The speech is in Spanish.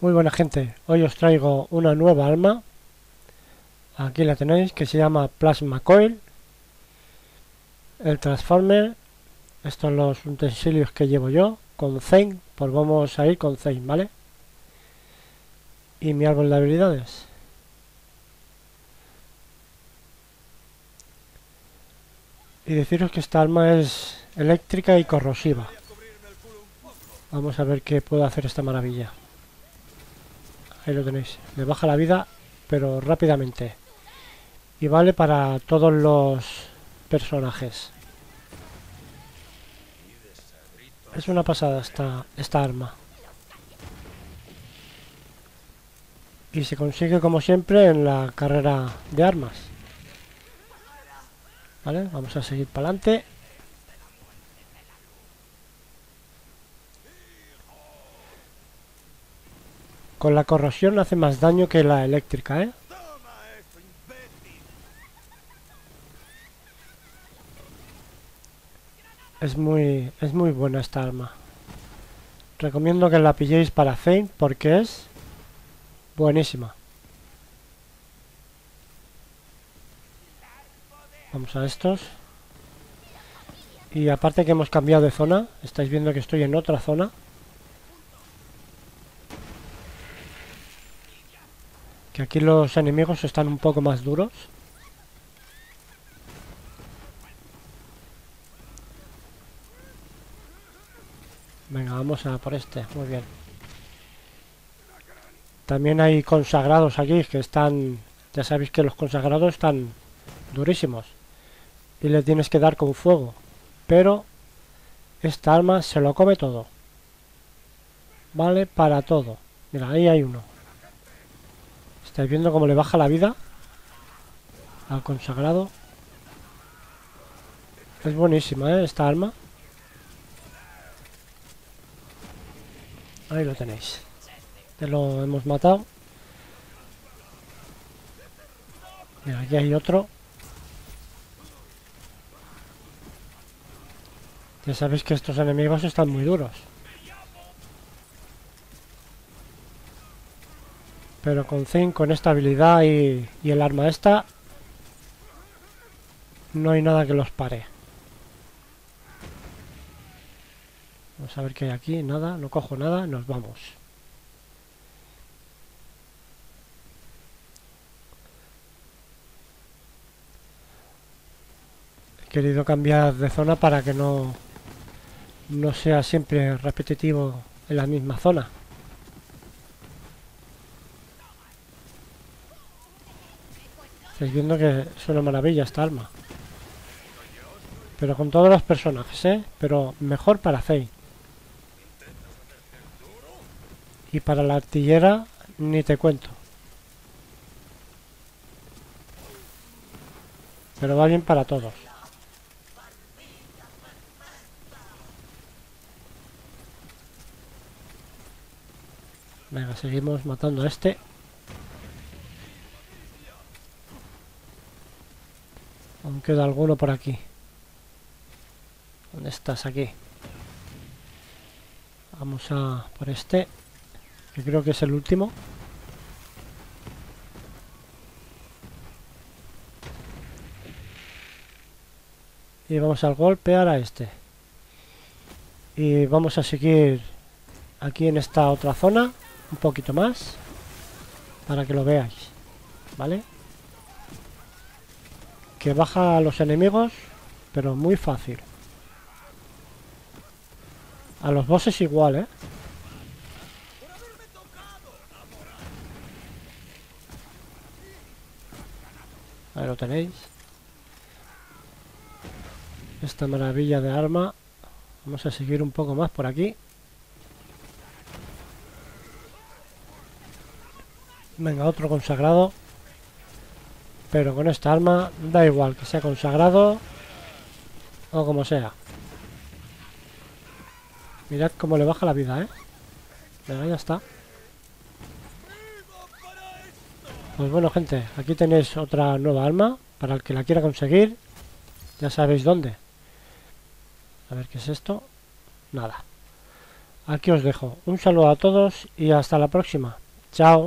Muy buena gente, hoy os traigo una nueva arma, aquí la tenéis, que se llama Plasma Coil, el Transformer, estos son los utensilios que llevo yo, con Zane, pues vamos a ir con Zane, ¿vale? Y mi árbol de habilidades. Y deciros que esta arma es eléctrica y corrosiva. Vamos a ver qué puedo hacer esta maravilla. Ahí lo tenéis, le baja la vida pero rápidamente y vale para todos los personajes. Es una pasada esta arma y se consigue como siempre en la carrera de armas. Vale, vamos a seguir para adelante. Con la corrosión hace más daño que la eléctrica, ¿eh? Es muy buena esta arma. Recomiendo que la pilléis para Zane porque es buenísima. Vamos a estos. Y aparte que hemos cambiado de zona, estáis viendo que estoy en otra zona. Aquí los enemigos están un poco más duros. Venga, vamos a por este. Muy bien. También hay consagrados aquí que están... Ya sabéis que los consagrados están durísimos. Y le tienes que dar con fuego. Pero esta arma se lo come todo. Vale para todo. Mira, ahí hay uno. ¿Estáis viendo cómo le baja la vida al consagrado? Es buenísima, ¿eh? Esta arma. Ahí lo tenéis. Te lo hemos matado. Mira, aquí hay otro. Ya sabéis que estos enemigos están muy duros. Pero con Zane, con esta habilidad y el arma esta, no hay nada que los pare. Vamos a ver qué hay aquí. Nada, no cojo nada, nos vamos. He querido cambiar de zona para que no sea siempre repetitivo en la misma zona. Estáis viendo que es una maravilla esta arma. Pero con todos los personajes, ¿eh? Pero mejor para Zane. Y para la artillera, ni te cuento. Pero va bien para todos. Venga, seguimos matando a este. Aún queda alguno por aquí. ¿Dónde estás? Aquí. Vamos a por este, que creo que es el último. Y vamos a golpear a este. Y vamos a seguir aquí en esta otra zona, un poquito más, para que lo veáis, ¿vale? Que baja a los enemigos, pero muy fácil. A los bosses igual, ¿eh? Ahí lo tenéis. Esta maravilla de arma. Vamos a seguir un poco más por aquí. Venga, otro consagrado. Pero con esta arma da igual que sea consagrado o como sea. Mirad cómo le baja la vida, ¿eh? Venga, ya está. Pues bueno, gente, aquí tenéis otra nueva arma. Para el que la quiera conseguir, ya sabéis dónde. A ver, ¿qué es esto? Nada. Aquí os dejo. Un saludo a todos y hasta la próxima. Chao.